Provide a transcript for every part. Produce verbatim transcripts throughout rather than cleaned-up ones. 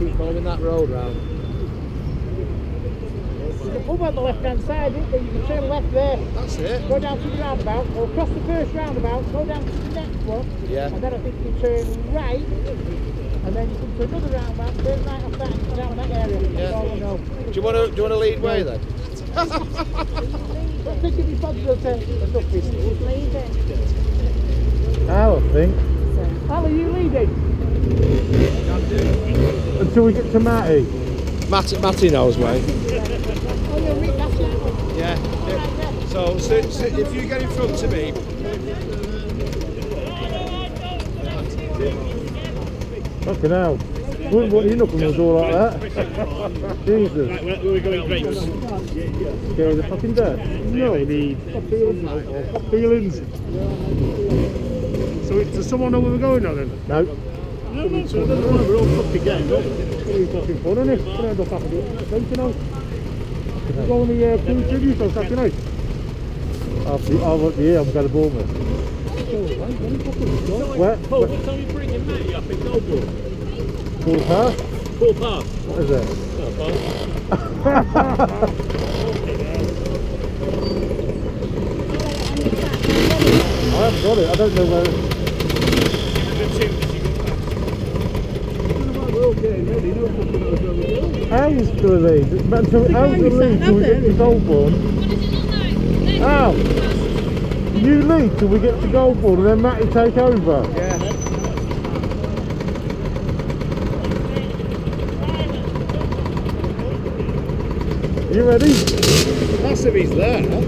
keep following that road round. There's a pub on the left hand side, isn't there? You can turn left there. That's it. Go down to the roundabout, or across the first roundabout, go down to the next one. Yeah. And then I think you turn right, and then you come to another roundabout, turn right off that, and go down that area. Yeah. All you know. Do you want to do you want to lead way then? I think it'd be fun to go to enough business. I would think. Al, are you leading? Until we get to Matty. Matty, Matty knows, mate. Yeah. yeah. So, so, so if you get in front of me. Fucking hell. What are you knocking on the door like that? Jesus. Right, where, where are we going, grapes? Go the fucking dirt? No. They need feelings. So does someone know where we're going on then? No. No, no, so another one, we're all fucking getting up. It's going to be fucking fun, isn't it? We're going to end up after it. Don't you know? We're going to the food studios on Saturday night. I'll look here, I'm going to Bournemouth. Where? Paul, what time are you bringing Matty up in Goldborne? Paul Path? Paul Path. What is it? I haven't got it, I don't know where it is. How is the lead? How's the lead till we get to Goldborne? How? You lead till we get to Goldborne and then Matty take over. Yeah. You ready? That's if he's there. Huh?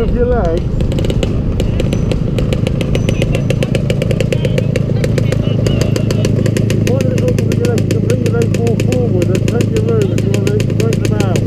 of your legs. Point the top of your legs, you can bring your legs more forward and take your room if you want to straighten them out.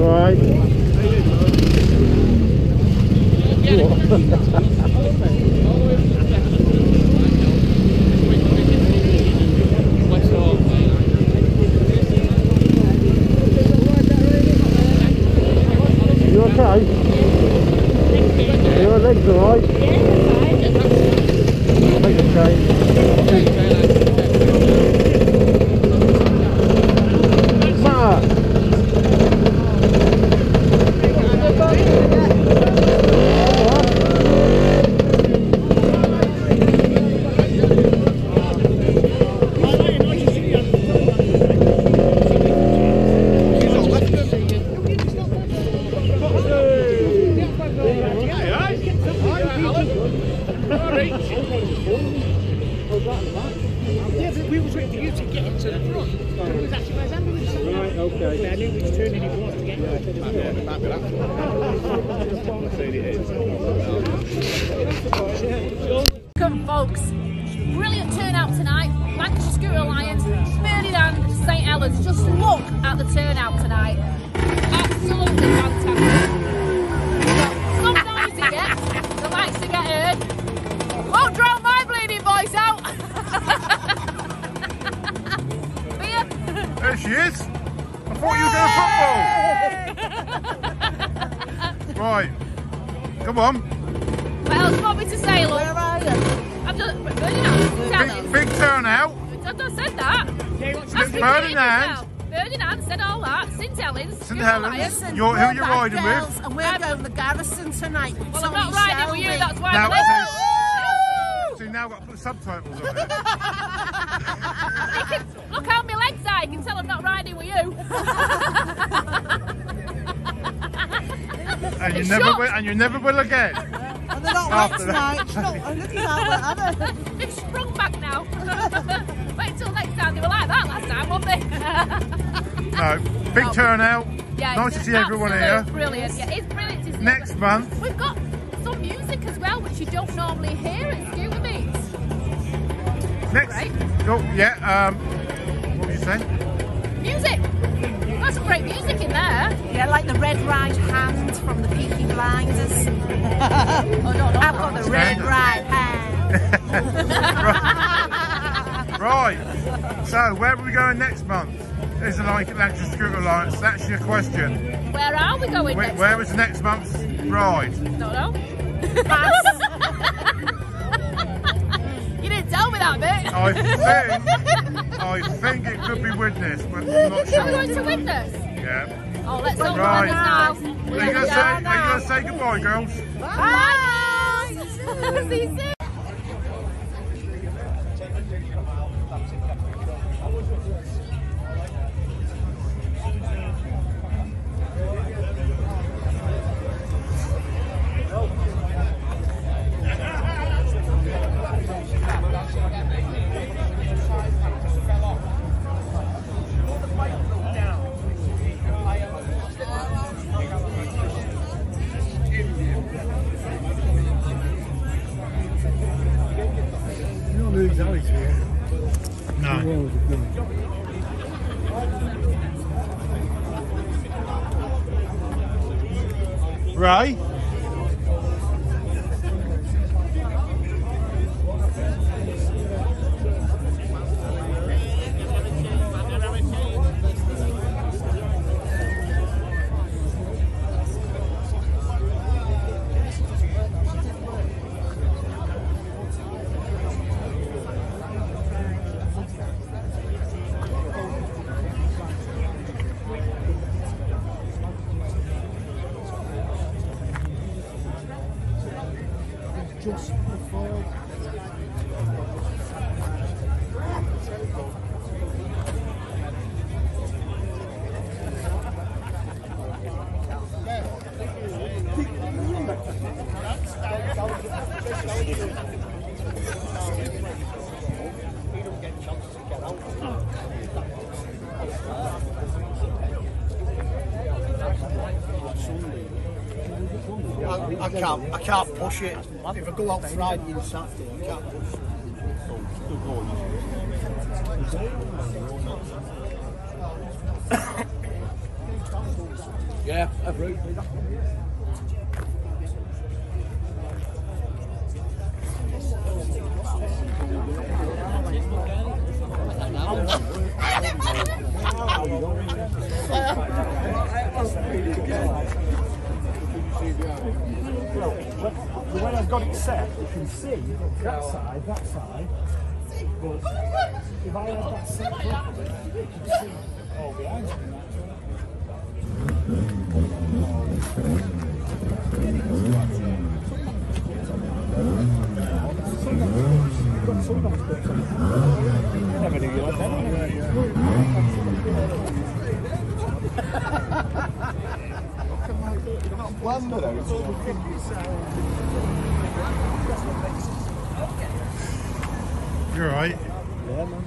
Right. You okay? Your legs all right? Yeah, legs okay. Welcome folks, brilliant turnout tonight, Lancashire Scooter Alliance, Ferdinand, Saint Helens, just look at the turnout tonight, absolutely fantastic. Sometimes it gets, the lights to get heard, won't drown my bleeding voice out. There she is, I thought you were going football. Right, come on. What else do you want me to say, look? Where are you? I've done, but, but, you know, big, big turnout. I don't said that. Ferdinand. Ferdinand said all that. Saint Helens. Saint Helens. Who are you riding girls, with? And we're um, going to the Garrison tonight. Well, so I'm not riding with you, that's why I'm like, so you've now got to put subtitles on it. Can, look how my legs are, you can tell I'm not riding with you. and, you never will, and you never will again. They're not wet tonight. Not, they've sprung back now. Wait till next time. They were like that last time, weren't they? No, big oh. turnout. Yeah, nice to see everyone here. Brilliant. Yeah, it's brilliant to see. Next month we've got some music as well, which you don't normally hear at Scooter Meets. Next. Right. Oh, yeah. Um, what were you saying? Music. Got some great music in there. Yeah, like the Red Right Hand from the Peaky Blinders. Oh, no, no, I've got the Red Right Hand. Right. So, where are we going next month? It's the Lancashire Scooter Alliance. That's your question. Where are we going we, next Where month? Was next month's ride? No, no. You didn't tell me that bit. I think... I think it could be Widnes, but I'm not sure. Are we going to Widnes? Yeah. Oh, let's all right. Now. Are you going to say goodbye, girls? Bye! Bye. See you soon. Right. Just before. We don't get chances to get out. I, I can't, I can't push it. If I go out Friday and Saturday, I can't push it. Yeah, I've read it. When I've got it set, you can see that side, that side. But if I had that set properly, you can see all behind me. Never knew you like that. One of those. You're right. Yeah, man.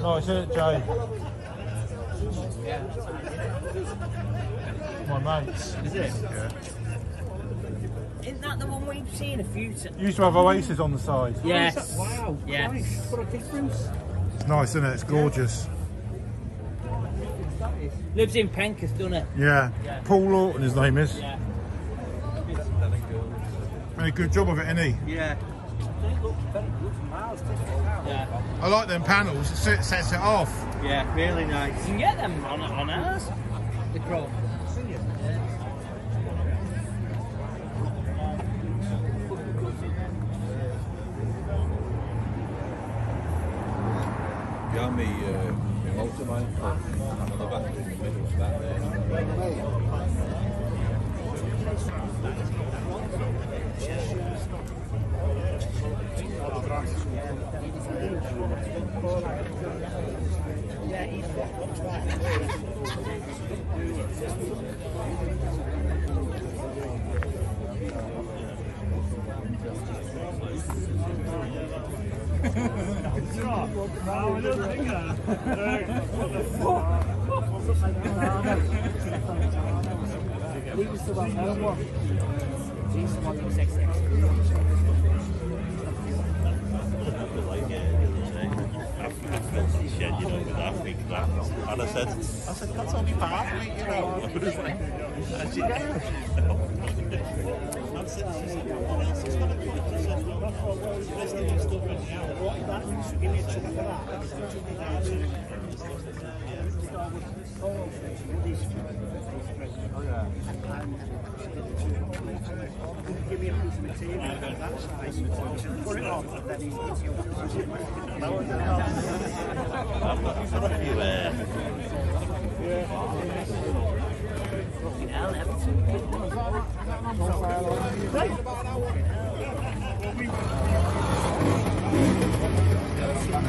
Nice, isn't it, Jay? My mates. Is it? Yeah. Isn't that the one we've seen a few times? You used to have Oasis on the side. Yes. Wow. Yes. Nice. What a difference. It's nice, isn't it? It's gorgeous. Yeah. Lives in Pencaitland, doesn't it? Yeah. yeah. Paul Lawton, his name is. Yeah. Made a good job of it, innit? Yeah. Yeah. I like them panels, it sets it off. Yeah, really nice. You can get them on, on ours. The chrome. Yeah, me, uh, my ultimate, I'm on the back in the middle of that there. What the fuck? Like, uh, after the fence shed, you know, with half week that. And I said, I said, that's only half week, you know. I was like, and she I said, she said, what else is going to be? I said, there's the new stuff in now. What that? You give me a chunk of that. Give me a piece of material. Put it on, and then he's I don't know. That's fine.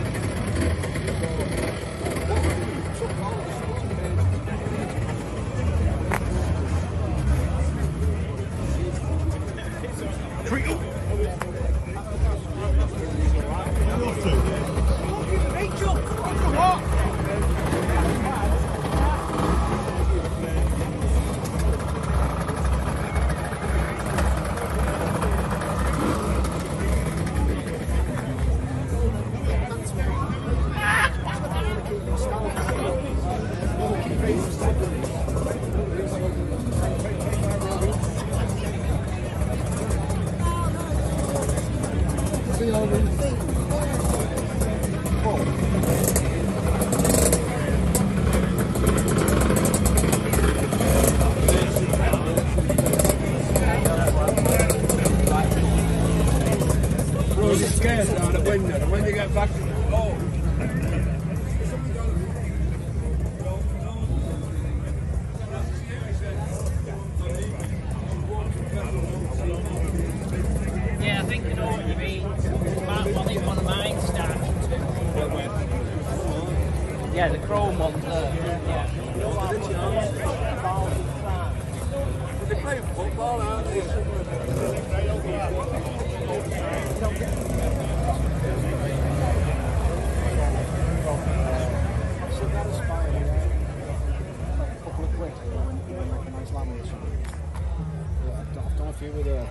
if you were there.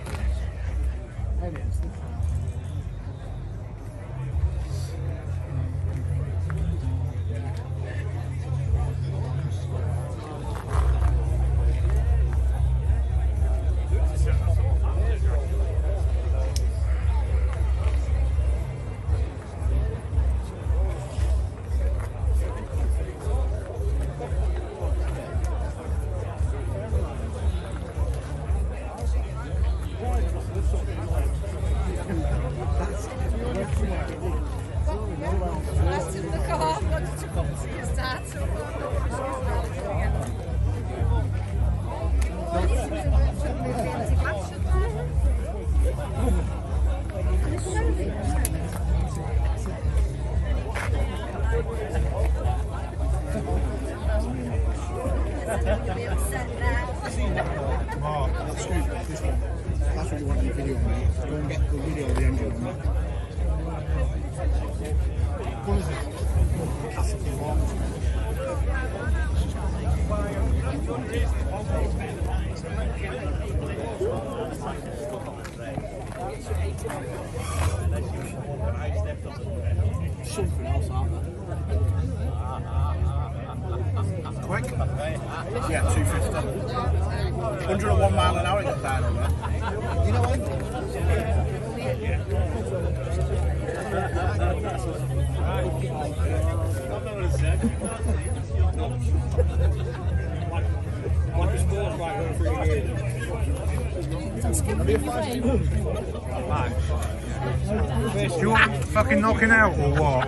Fucking knocking out or what?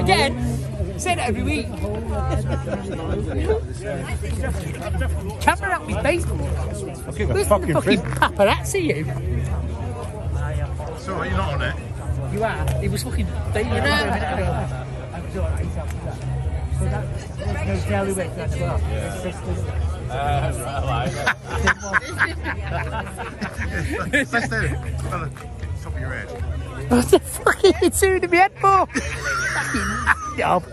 Again, say that every week. Camera up with baseball. I'll give a fucking, fucking paparazzi you. Sorry, you're not on it. You are. It was fucking daily. No jelly with that as well. Uh, right, let's do it. Top of your head. What the fuck are you doing in my head for? Fucking job.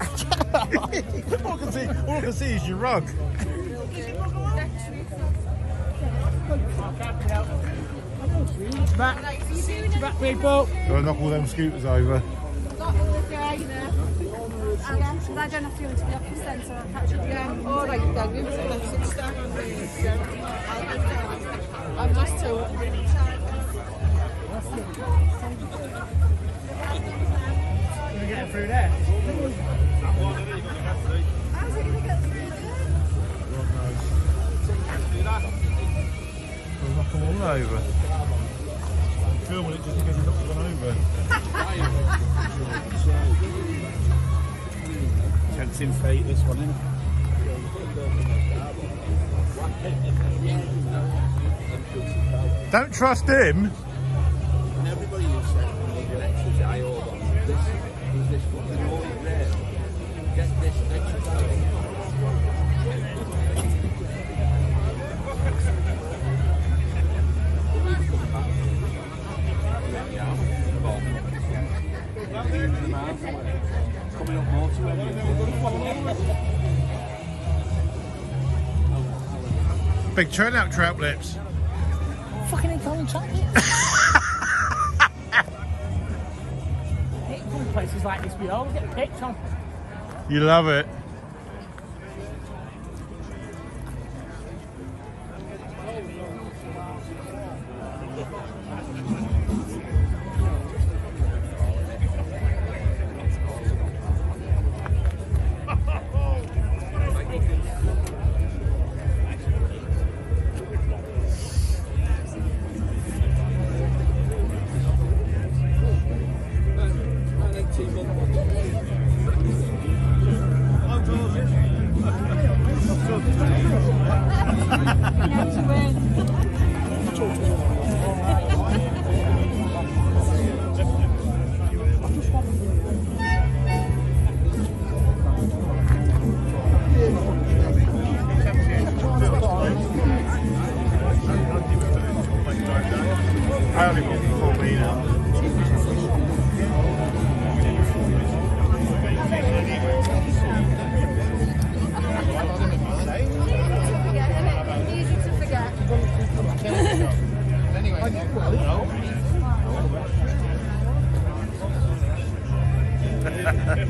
All I can see, all I can see is your rug. Back, back people. Gotta knock all them scooters over. Not all day, no. And I don't have to go to the office then, so I'll catch you again. All right, then. You've got some stuff on me, so I'm just too... Can we get it through there? How's it going to get through there? God knows. We'll knock them all over. I'm filming it just because you knocked one over. Tempting fate, this one, innit? Don't trust him! Big turnout, trout lips. Fucking ain't Colin Chapman. Places like this, we always get picked on. You love it. again.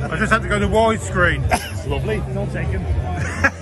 I just had to go to widescreen. It's lovely. Don't take him.